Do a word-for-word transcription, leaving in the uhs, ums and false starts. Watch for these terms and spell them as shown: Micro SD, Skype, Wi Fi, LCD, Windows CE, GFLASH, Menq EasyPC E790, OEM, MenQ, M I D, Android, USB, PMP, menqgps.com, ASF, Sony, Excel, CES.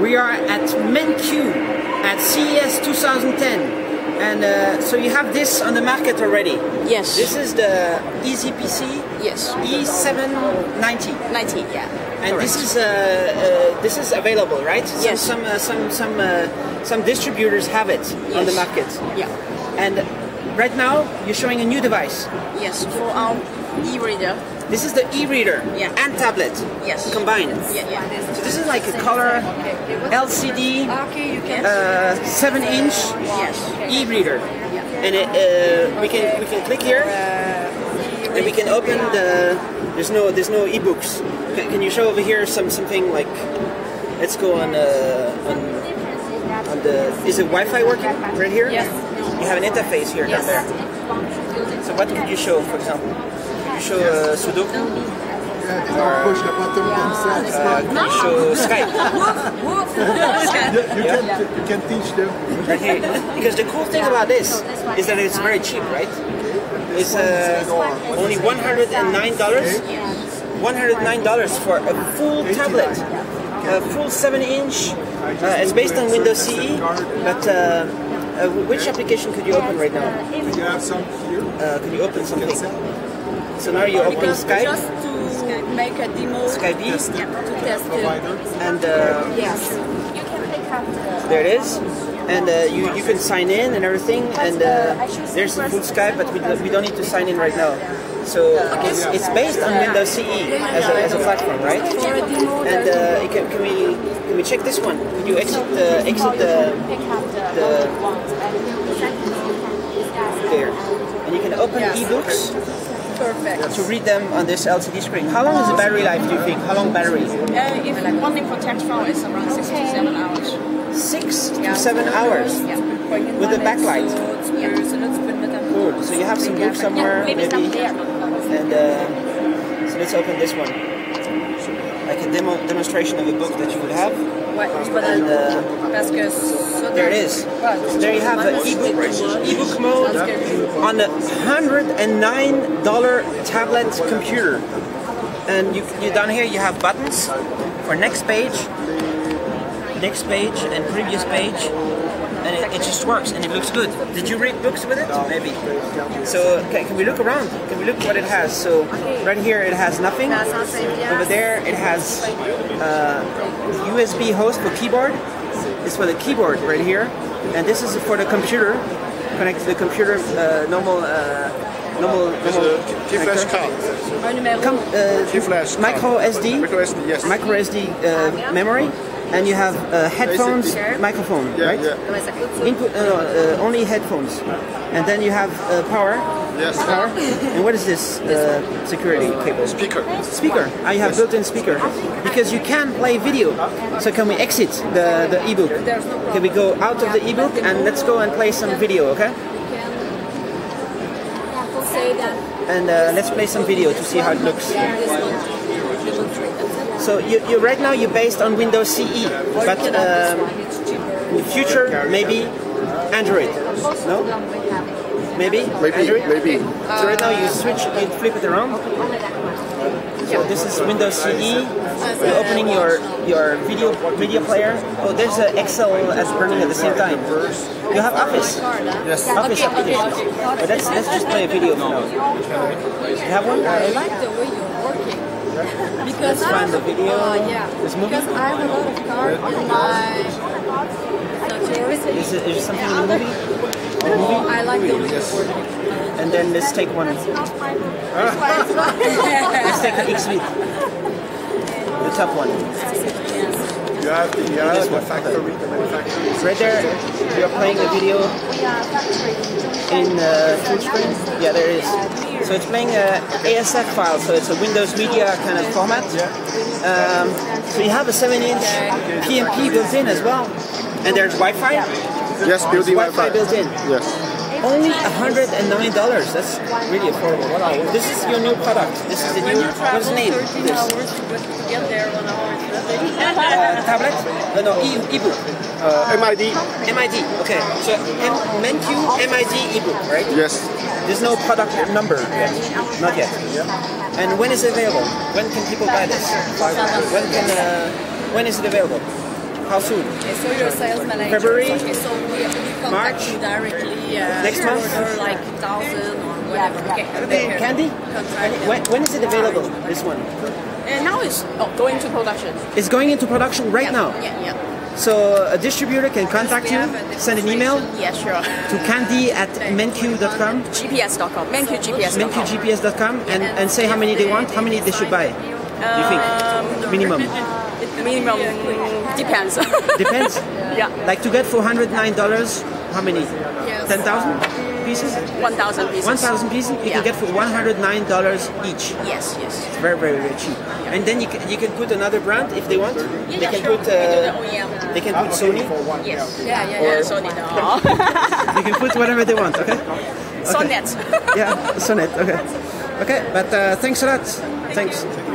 We are at MenQ at C E S two thousand ten. And uh, so you have this on the market already? Yes. This is the EasyPC yes. E seven ninety. ninety, yeah. And correct. This is uh, uh, this is available, right? Yes. Some some uh, some some, uh, some distributors have it yes. on the market. Yeah. And right now you're showing a new device. Yes, for our e-reader. This is the e-reader yeah. and tablet yes. combined. Yeah, yeah. So this is like a color L C D uh, seven inch yes. e-reader. Yeah. And it, uh, we can we can click here and we can open the. There's no there's no e-books. Can, can you show over here some something like? Let's go on uh, on, on the. Is the Wi Fi working right here? Yes. You have an interface here yes. down there. So what could you show, for example? Show uh, Sudoku? Yeah, push the button themselves. Uh, can you show Skype? you, can, you can teach them. Right here. Because the cool thing about this is that it's very cheap, right? It's uh, only one hundred nine dollars. one hundred nine dollars for a full tablet. A full seven inch. Uh, it's based on Windows C E, but uh, uh, which application could you open right now? Uh, could you open something? So now you open Skype. Just to make a demo. Skype to test it. And uh, yes. You can pick up the there it is. And uh, you, you can sign in and everything. And uh, there's the full Skype, but we, we don't need to sign in right now. So it's, it's based on Windows C E as a, as a platform, right? And uh, you can, can we can we check this one? Can you exit the exit the, the there? And you can open e-books. Perfect. To read them on this L C D screen. How long is the battery life, do you think? How long battery? Uh, if one thing for textile is around six okay. to seven hours. Six yeah. to seven hours? Yeah. With a backlight? Yeah. Cool. So you have some books somewhere, yeah, maybe. maybe. And uh, so let's open this one. Like a demo demonstration of a book that you would have. And, uh, there it is. So there you have the ebook, ebook mode on a one hundred nine dollar tablet computer. And you, you down here you have buttons for next page, next page, and previous page. And it, it just works and it looks good. Did you read books with it? Maybe. So can, can we look around? Can we look what it has? So right here it has nothing. Over there it has uh, U S B host for keyboard. It's for the keyboard right here. And this is for the computer. Connect to the computer, uh, normal, uh, normal, normal GFLASH card. Uh, Micro S D. Micro S D, yes. Micro S D uh, memory. And you have uh, headphones, microphone, yeah, right? Yeah. Input, uh, uh, only headphones. And then you have uh, power. Yes. Power. And what is this uh, security cable? Speaker. Speaker. I have yes. built-in speaker. Because you can play video. So can we exit the, the e-book? Can we go out of the e-book and let's go and play some video, okay? And uh, let's play some video to see how it looks. So you, you right now you're based on Windows C E, but um, in the future maybe Android, no? Maybe? Maybe, Android? Maybe. So right now you switch, you flip it around. So this is Windows C E, you're opening your, your video video player. Oh, there's an Excel as running at the same time. You have Office. Yes. Office application. But let's, let's just play a video for now. You have one? I like the way you're working. Because let's find the video. Uh, yeah. This movie? Because I have a lot of car in my... Is it, is it something in the movie? The movie? Oh, I like the movie. Yes. And then let's take one. Let's take the X V. The top one. You have the, you have the factory. Right there, you're playing the video in uh, full screen. Yeah, there it is. So it's playing an A S F file, so it's a Windows Media kind of format. Um, so you have a seven inch P M P built in as well. And there's Wi Fi? Yes, built in Wi Fi. Wi Fi built in? Yes. Only one hundred nine dollars. That's really affordable. Wow. This is your new product. This is the new. What's the name? Uh, tablet? No, no, e-book. Uh, M I D. M I D, okay. So menq M I D e-book, right? Yes. There's no product number yet, not yet. And when is it available? When can people buy this? When can? Uh, when is it available? How soon? Okay, so your sales manager. February? Okay, so we, we contact March? You directly. Uh, Next month? Order like one thousand or whatever. Yeah, yeah. Okay. Okay. Candy? When, when is it available, yeah, this one? And now it's oh, going to production. It's going into production right yeah. now? Yeah, yeah. So a distributor can contact you, send an email yeah, sure. to candy at menq dot com? G P S dot com. menq g p s dot com. menq g p s dot com and, and say how many they want, how many they should buy, do you think? Minimum. Minimum depends. Depends? Yeah. Like to get four hundred nine dollars, how many? ten thousand pieces? one thousand pieces. one thousand pieces, you can get for one hundred nine dollars each. Yes, yes. It's very, very, very cheap. And then you can, you can put another brand if they want. Yeah, they can sure. put uh, we can do the O E M. They can put Sony. Yes. Yeah, yeah, yeah. Or Sony. No. You can put whatever they want. Okay. Okay. Sonet. Yeah, Sonet. Okay. Okay, but uh, thanks a lot. Thank thanks. You.